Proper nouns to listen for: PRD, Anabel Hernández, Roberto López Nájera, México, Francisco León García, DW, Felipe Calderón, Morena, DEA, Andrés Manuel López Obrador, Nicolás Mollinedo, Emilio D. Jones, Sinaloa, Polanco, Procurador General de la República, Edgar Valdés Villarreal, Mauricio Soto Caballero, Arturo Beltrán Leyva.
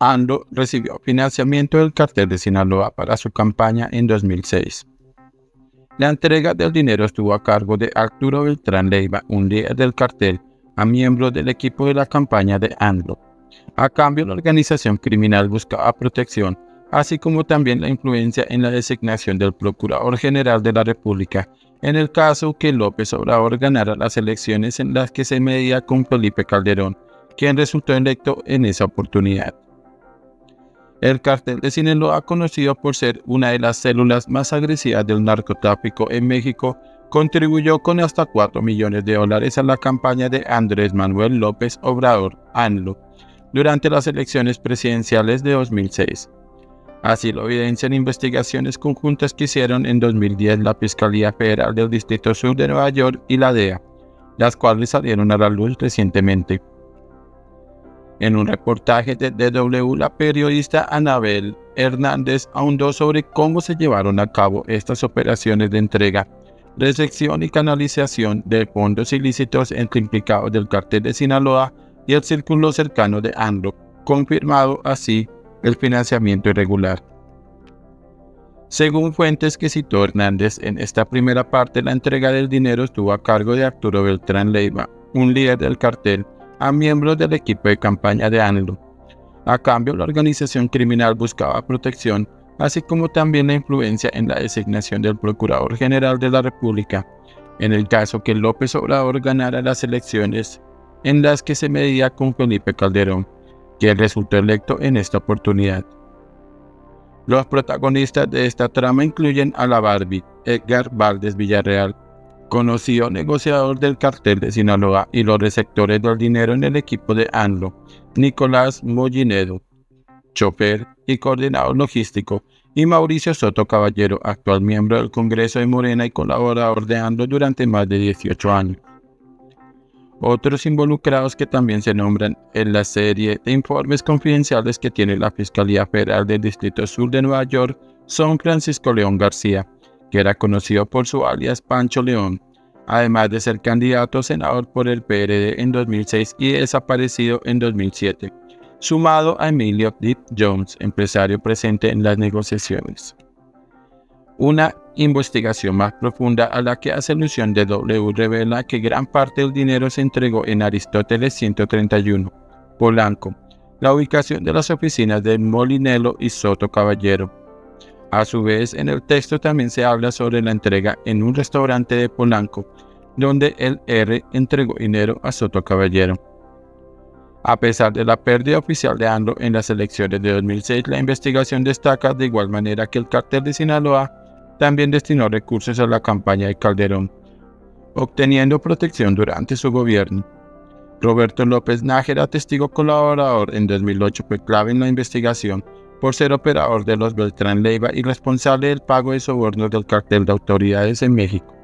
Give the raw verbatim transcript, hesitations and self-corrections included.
AMLO recibió financiamiento del cartel de Sinaloa para su campaña en dos mil seis. La entrega del dinero estuvo a cargo de Arturo Beltrán Leyva, un líder del cartel, a miembros del equipo de la campaña de AMLO. A cambio, la organización criminal buscaba protección, así como también la influencia en la designación del Procurador General de la República, en el caso que López Obrador ganara las elecciones en las que se medía con Felipe Calderón, quien resultó electo en esa oportunidad. El cartel de Sinaloa, conocido por ser una de las células más agresivas del narcotráfico en México, contribuyó con hasta cuatro millones de dólares a la campaña de Andrés Manuel López Obrador, AMLO, durante las elecciones presidenciales de dos mil seis. Así lo evidencian investigaciones conjuntas que hicieron en dos mil diez la Fiscalía Federal del Distrito Sur de Nueva York y la D E A, las cuales salieron a la luz recientemente. En un reportaje de D W, la periodista Anabel Hernández ahondó sobre cómo se llevaron a cabo estas operaciones de entrega, recepción y canalización de fondos ilícitos entre implicados del cartel de Sinaloa y el círculo cercano de AMLO, confirmado así el financiamiento irregular. Según fuentes que citó Hernández, en esta primera parte la entrega del dinero estuvo a cargo de Arturo Beltrán Leyva, un líder del cartel, a miembros del equipo de campaña de AMLO. A cambio, la organización criminal buscaba protección, así como también la influencia en la designación del Procurador General de la República, en el caso que López Obrador ganara las elecciones en las que se medía con Felipe Calderón, quien resultó electo en esta oportunidad. Los protagonistas de esta trama incluyen a la Barbie, Edgar Valdés Villarreal, conocido negociador del cartel de Sinaloa, y los receptores del dinero en el equipo de AMLO, Nicolás Mollinedo, chofer y coordinador logístico, y Mauricio Soto Caballero, actual miembro del Congreso de Morena y colaborador de AMLO durante más de dieciocho años. Otros involucrados que también se nombran en la serie de informes confidenciales que tiene la Fiscalía Federal del Distrito Sur de Nueva York son Francisco León García, que era conocido por su alias Pancho León, además de ser candidato a senador por el P R D en dos mil seis y desaparecido en dos mil siete, sumado a Emilio D. Jones, empresario presente en las negociaciones. Una investigación más profunda a la que hace alusión D W revela que gran parte del dinero se entregó en Aristóteles ciento treinta y uno, Polanco, la ubicación de las oficinas de Mollinedo y Soto Caballero. A su vez, en el texto también se habla sobre la entrega en un restaurante de Polanco, donde el R entregó dinero a Soto Caballero. A pesar de la pérdida oficial de AMLO en las elecciones de dos mil seis, la investigación destaca de igual manera que el cartel de Sinaloa también destinó recursos a la campaña de Calderón, obteniendo protección durante su gobierno. Roberto López Nájera, testigo colaborador en dos mil ocho, fue clave en la investigación por ser operador de los Beltrán Leyva y responsable del pago de sobornos del cartel de autoridades en México.